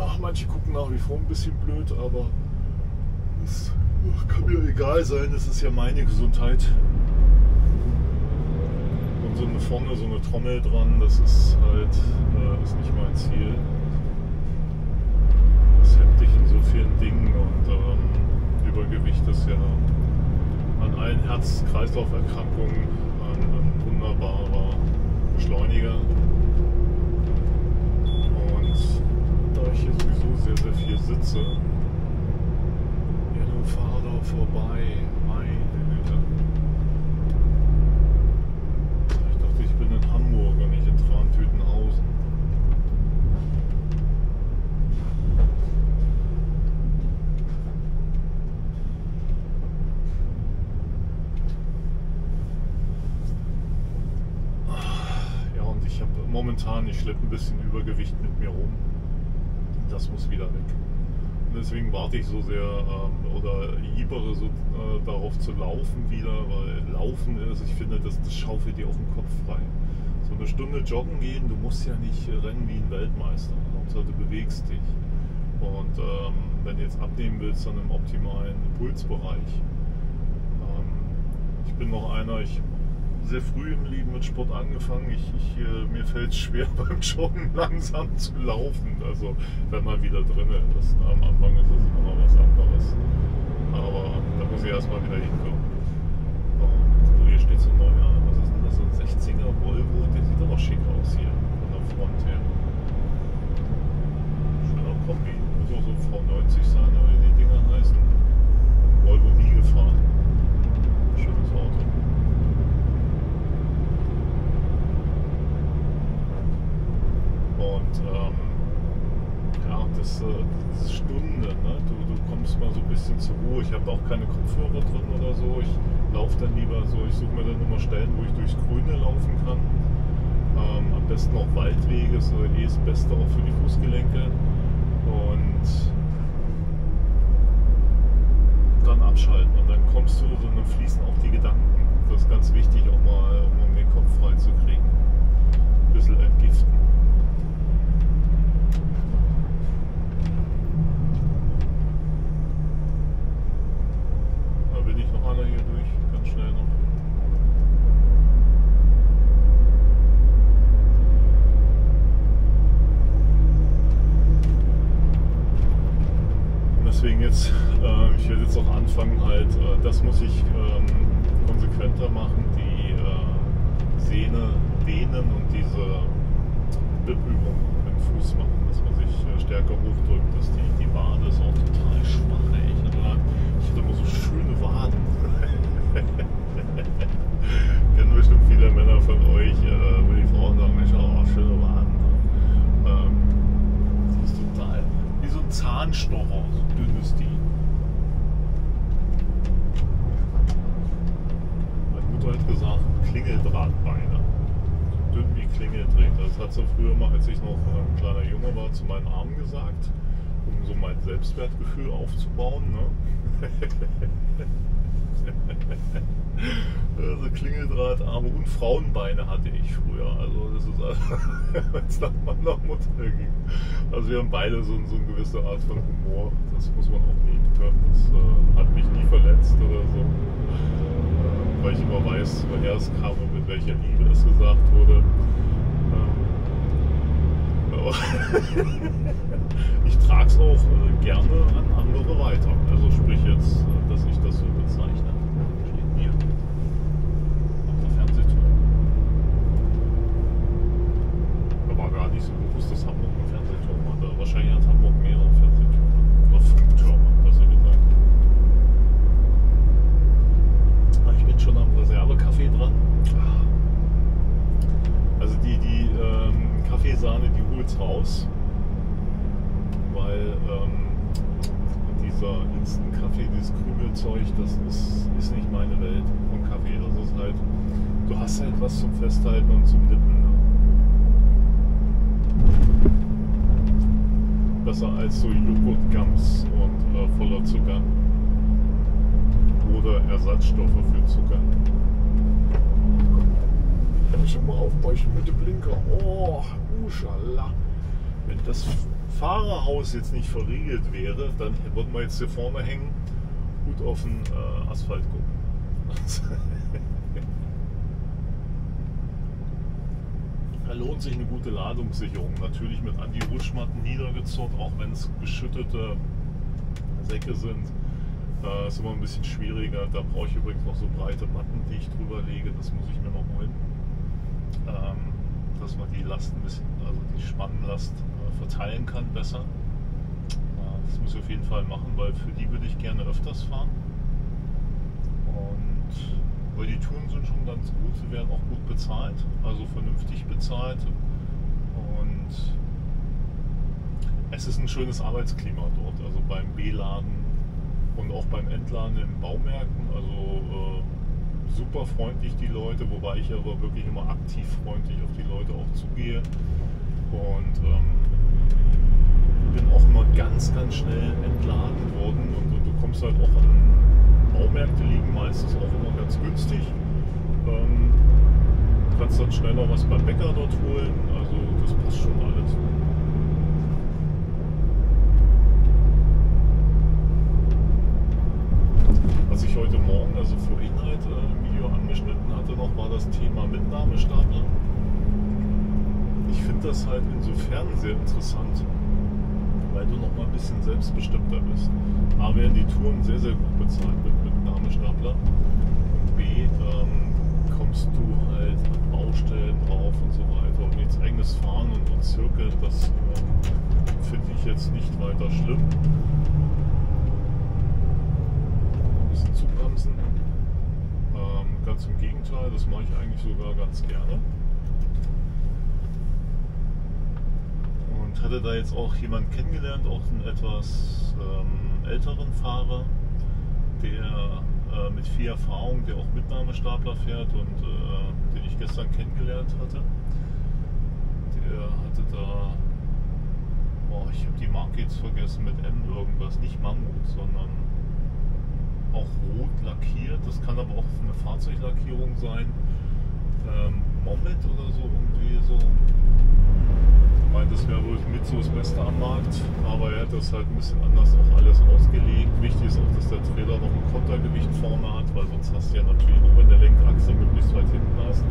Ach, manche gucken nach wie vor ein bisschen blöd, aber es kann mir egal sein, das ist ja meine Gesundheit. Und so eine vorne, so eine Trommel dran, das ist halt äh, ist nicht mein Ziel. Das hemmt dich in so vielen Dingen und ähm, Übergewicht ist ja an allen Herz-Kreislauf-Erkrankungen ein wunderbarer Beschleuniger. Und da ich hier sowieso sehr, sehr viel sitze, ja, dann fahr doch vorbei. Meine Güte. Ich dachte, ich bin in Hamburg und nicht in Trantütenhausen. Momentan, ich schleppe ein bisschen Übergewicht mit mir rum. Das muss wieder weg. Und deswegen warte ich so sehr ähm, oder ibere so äh, darauf zu laufen wieder, weil Laufen ist, ich finde, das, das schaufelt dir auch den Kopf frei. So eine Stunde joggen gehen, du musst ja nicht rennen wie ein Weltmeister. Hauptsache, du bewegst dich. Und ähm, wenn du jetzt abnehmen willst, dann im optimalen Pulsbereich. Ähm, ich bin noch einer, ich sehr früh im Leben mit Sport angefangen. Ich, ich, äh, mir fällt es schwer beim Joggen langsam zu laufen. Also wenn man wieder drin ist. Am Anfang ist das immer noch was anderes. Aber da muss ich erstmal wieder hinkommen. Und hier steht so ein neuer, was ist denn das? So ein sechziger Volvo, der sieht aber schick aus hier von der Front her. Schöner Kombi. Muss auch so V neunzig sein, aber wie die Dinger heißen. Volvo nie gefahren. Schönes Auto. Und ähm, ja, das, äh, das ist Stunde, ne? du, du kommst mal so ein bisschen zur Ruhe. Ich habe auch keine Kopfhörer drin oder so. Ich laufe dann lieber so, ich suche mir dann immer Stellen, wo ich durchs Grüne laufen kann. Ähm, am besten auch Waldwege, so eh das Beste auch für die Fußgelenke. Und dann abschalten und dann kommst du und dann fließen auch die Gedanken. Das ist ganz wichtig, auch mal, um den Kopf frei zu kriegen. Ein bisschen entgiften. runter machen, die äh, Sehne dehnen und diese Bipübung mit dem Fuß machen, dass man sich äh, stärker hochdrückt, dass die, die Wade ist auch total schwach. Ey. Ich, hab, ich hatte immer so schöne Waden. Kennen bestimmt viele Männer von euch, äh, wo die Frauen sagen, Mensch, oh, schöne Waden. Ähm, das ist total wie so ein Zahnstocher, so dünn ist die. Hat gesagt, Klingeldrahtbeine. So dünn wie Klingeldräht. Das hat sie früher mal, als ich noch ein kleiner Junge war, zu meinen Armen gesagt, um so mein Selbstwertgefühl aufzubauen. Ne? Also Klingeldrahtarme und Frauenbeine hatte ich früher. Also das ist also, als nach meiner Mutter ging. Also wir haben beide so, so eine gewisse Art von Humor. Das muss man auch nehmen können. Das äh, hat mich nie verletzt oder so. Weil ich immer weiß, woher es kam und mit welcher Liebe es gesagt wurde. Ich trage es auch gerne an andere weiter. Also sprich jetzt, dass ich das so bezeichne. Steht mir auf der Fernsehtour. Da war gar nicht so bewusst, dass Hamburg einen Fernsehturm hatte. Wahrscheinlich hat Hamburg mehrere Fernsehtürme. Oder Funktürme, besser gesagt. Ich bin schon am Reserve-Kaffee dran. Also die, die ähm, Kaffeesahne, die holt's raus, weil ähm, dieser Instant-Kaffee, dieses Krümelzeug, das ist, ist nicht meine Welt vom Kaffee. Das ist halt, du hast halt was zum Festhalten und zum Nippen. Ne? Besser als so Joghurt-Gums und äh, voller Zucker. Oder Ersatzstoffe für Zucker. Ich muss schon mal aufbeuchten mit dem Blinker. Oh, uschala. Wenn das Fahrerhaus jetzt nicht verriegelt wäre, dann würden wir jetzt hier vorne hängen, gut auf den äh, Asphalt gucken. Da lohnt sich eine gute Ladungssicherung. Natürlich mit Anti-Rutschmatten niedergezurrt, auch wenn es geschüttete Säcke sind. Äh, ist immer ein bisschen schwieriger. Da brauche ich übrigens noch so breite Matten, die ich drüber lege. Das muss ich mir noch holen. Ähm, dass man die Last ein bisschen, also die Spannenlast äh, verteilen kann besser. Äh, das muss ich auf jeden Fall machen, weil für die würde ich gerne öfters fahren. Und weil die Touren sind schon ganz gut. Sie werden auch gut bezahlt, also vernünftig bezahlt. Und es ist ein schönes Arbeitsklima dort. Also beim B-Laden. Und auch beim Entladen in Baumärkten, also äh, super freundlich die Leute, wobei ich aber wirklich immer aktiv freundlich auf die Leute auch zugehe. Und ähm, bin auch immer ganz, ganz schnell entladen worden. Und, und du kommst halt auch an Baumärkte, liegen meistens auch immer ganz günstig. Ähm, kannst dann schnell noch was beim Bäcker dort holen, also das passt schon alles. Was ich heute Morgen, also vorhin halt im Video angeschnitten hatte noch, war das Thema Mitnahmestapler. Ich finde das halt insofern sehr interessant, weil du noch mal ein bisschen selbstbestimmter bist. A, werden die Touren sehr, sehr gut bezahlt mit Mitnahmestapler. Und B, ähm, kommst du halt an Baustellen drauf und so weiter. Und jetzt eigenes Fahren und, und Zirkeln, das äh, finde ich jetzt nicht weiter schlimm. Zu bremsen. Ähm, ganz im Gegenteil, das mache ich eigentlich sogar ganz gerne. Und hatte da jetzt auch jemanden kennengelernt, auch einen etwas ähm, älteren Fahrer, der äh, mit viel Erfahrung, der auch Mitnahmestapler fährt und äh, den ich gestern kennengelernt hatte. Der hatte da, boah, ich habe die Marke jetzt vergessen, mit M irgendwas, nicht Mammoet, sondern auch rot lackiert, das kann aber auch eine Fahrzeuglackierung sein, ähm, Mammoet oder so irgendwie so. Ich meine, das wäre wohl mit so das Beste am Markt, aber er hat das halt ein bisschen anders auch alles ausgelegt. Wichtig ist auch, dass der Trailer noch ein Kontergewicht vorne hat, weil sonst hast du ja natürlich auch, wenn der Lenkachse möglichst weit hinten hast,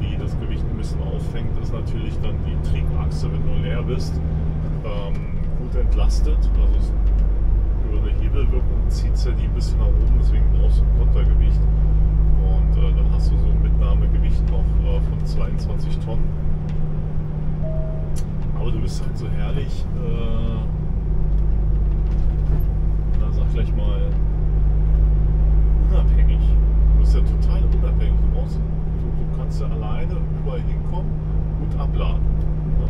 die das Gewicht ein bisschen auffängt, ist natürlich dann die Triebachse, wenn du leer bist, ähm, gut entlastet. Also über eine Hebelwirkung zieht es ja die ein bisschen nach oben, deswegen brauchst du ein Kontergewicht. und äh, dann hast du so ein Mitnahmegewicht noch äh, von zweiundzwanzig Tonnen. Aber du bist halt so herrlich, äh, na, sag gleich mal, unabhängig. Du bist ja total unabhängig. Du, brauchst, du, du kannst ja alleine überall hinkommen und abladen. Ja.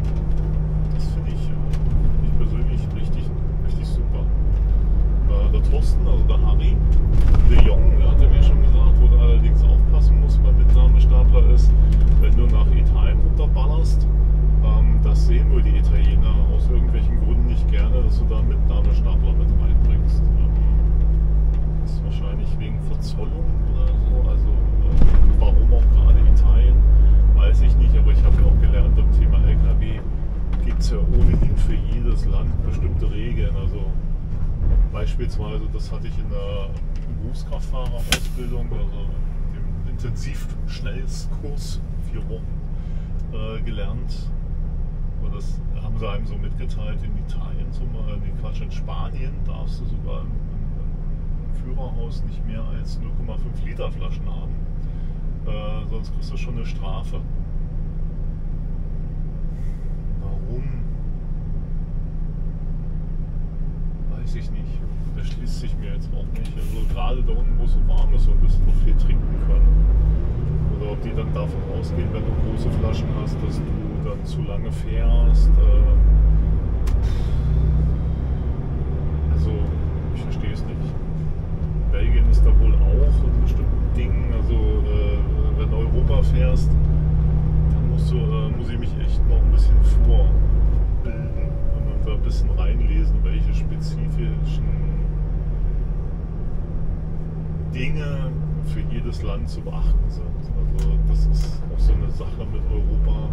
Das finde ich, äh, ich persönlich richtig, richtig super. Der Thorsten, also der Harry de Jong, der hatte mir schon gesagt, wo du allerdings aufpassen musst beim Mitnahmestapler ist, wenn du nach Italien runterballerst, ähm, das sehen wohl die Italiener aus irgendwelchen Gründen nicht gerne, dass du da einen Mitnahmestapler mit reinbringst. Ähm, das ist wahrscheinlich wegen Verzollung oder so, also äh, warum auch gerade Italien, weiß ich nicht, aber ich habe ja auch gelernt, beim Thema L K W gibt es ja ohnehin für jedes Land bestimmte Regeln. Also beispielsweise, das hatte ich in der Berufskraftfahrerausbildung, also im Intensivschnellkurs, vier Wochen, äh, gelernt. Und das haben sie einem so mitgeteilt, in Italien, so mal, in, Quatsch, in Spanien darfst du sogar im, im, im Führerhaus nicht mehr als null Komma fünf Liter Flaschen haben, äh, sonst kriegst du schon eine Strafe. Warum? Weiß ich nicht. Das schließt sich mir jetzt auch nicht. Also gerade da unten, wo es so warm ist, so ein bisschen noch viel trinken können. Oder ob die dann davon ausgehen, wenn du große Flaschen hast, dass du dann zu lange fährst. Also ich verstehe es nicht. Belgien ist da wohl auch in bestimmten Dingen. Also wenn du Europa fährst, dann musst du, muss ich mich echt noch ein bisschen vorbilden. Da ein bisschen reinlesen, welche spezifischen Dinge für jedes Land zu beachten sind. Also das ist auch so eine Sache mit Europa.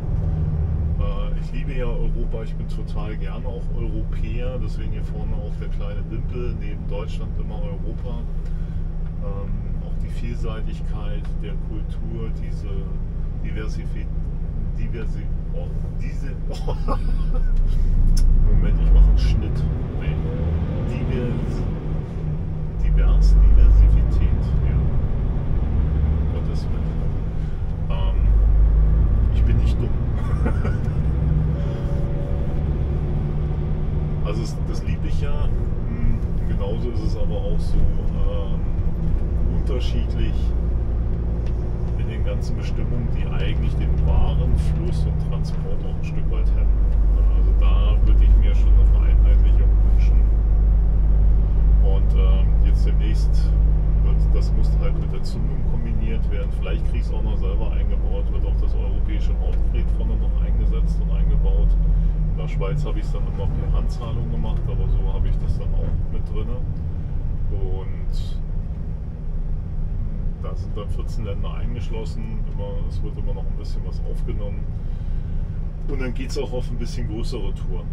Ich liebe ja Europa, ich bin total gerne auch Europäer, deswegen hier vorne auch der kleine Wimpel, neben Deutschland immer Europa. Auch die Vielseitigkeit der Kultur, diese Diversität, Diversi oh, diese oh. Moment, ich mache einen Schnitt. Nee. Divers, divers, Diversität, ja. Um Gottes Willen. Ähm, ich bin nicht dumm. Also das, das liebe ich ja. Genauso ist es aber auch so ähm, unterschiedlich in den ganzen Bestimmungen, die eigentlich den wahren Fluss und Transport auch ein Stück weit hätten. Also da würde ich mir schon eine Vereinheitlichung wünschen. Und ähm, jetzt demnächst wird, das muss halt mit der Zündung kombiniert werden. Vielleicht kriege ich es auch noch selber eingebaut, wird auch das europäische Mautgerät vorne noch eingesetzt und eingebaut. In der Schweiz habe ich es dann immer per Handzahlung gemacht, aber so habe ich das dann auch mit drin. Und da sind dann vierzehn Länder eingeschlossen, immer, es wird immer noch ein bisschen was aufgenommen. Und dann geht es auch auf ein bisschen größere Touren.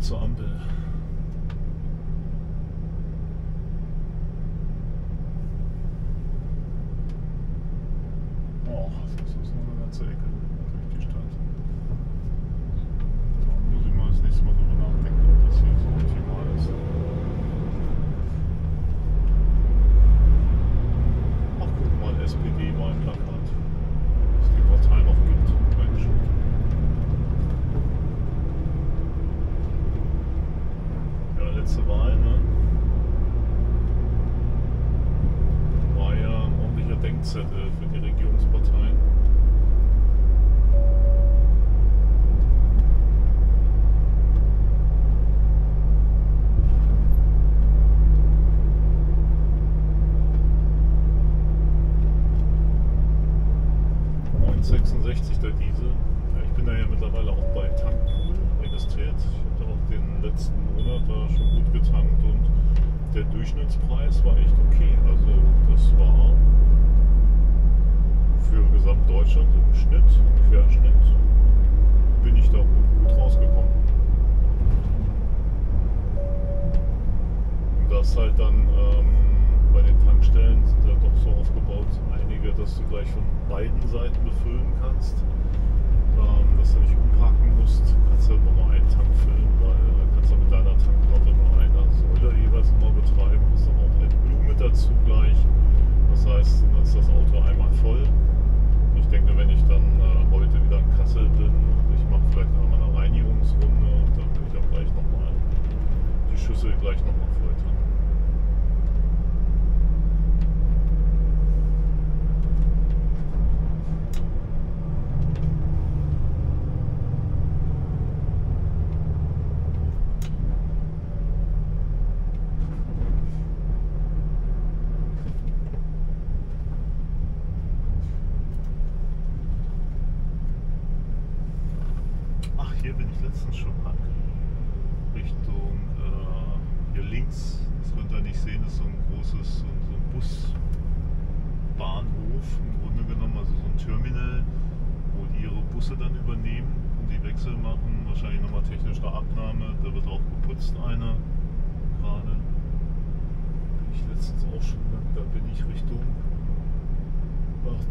Zur Ampel. Oh, das ist noch eine ganze Ecke durch die Stadt. Da muss ich mal das nächste Mal drüber nachdenken, ob das hier so optimal ist. einzige D-Bahn-Plakat, das die Partei noch gibt. Mensch. Ja, letzte Wahl, ne? War ja ein ordentlicher Denkzettel für die Regierungsparteien. sechsundsiebzig der Diesel. Ja, ich bin da ja mittlerweile auch bei Tankpool registriert. Ich habe da auch den letzten Monat da schon gut getankt und der Durchschnittspreis war echt okay. Also das war für Gesamtdeutschland im Schnitt, im Querschnitt, bin ich da gut, gut rausgekommen. Und das halt dann ähm, bei den Tankstellen sind da doch so aufgebaut, einige, dass du gleich von beiden Seiten befüllen kannst, ähm, dass du nicht umparken musst, kannst du halt nur mal einen Tank füllen, weil äh, kannst du mit deiner Tankkarte nur einer Säule jeweils immer betreiben, ist dann auch AdBlue mit dazu gleich, das heißt, dann ist das Auto einmal voll. Ich denke, wenn ich dann äh, heute wieder in Kassel bin und ich mache vielleicht einmal eine Reinigungsrunde, dann will ich auch gleich nochmal die Schüssel gleich nochmal voll tanken.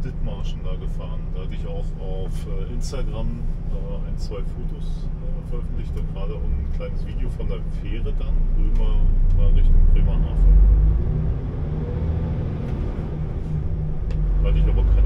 Dithmarschen da gefahren. Da hatte ich auch auf Instagram äh, ein, zwei Fotos äh, veröffentlicht und gerade ein kleines Video von der Fähre dann rüber äh, Richtung Bremerhaven. Da hatte ich aber keine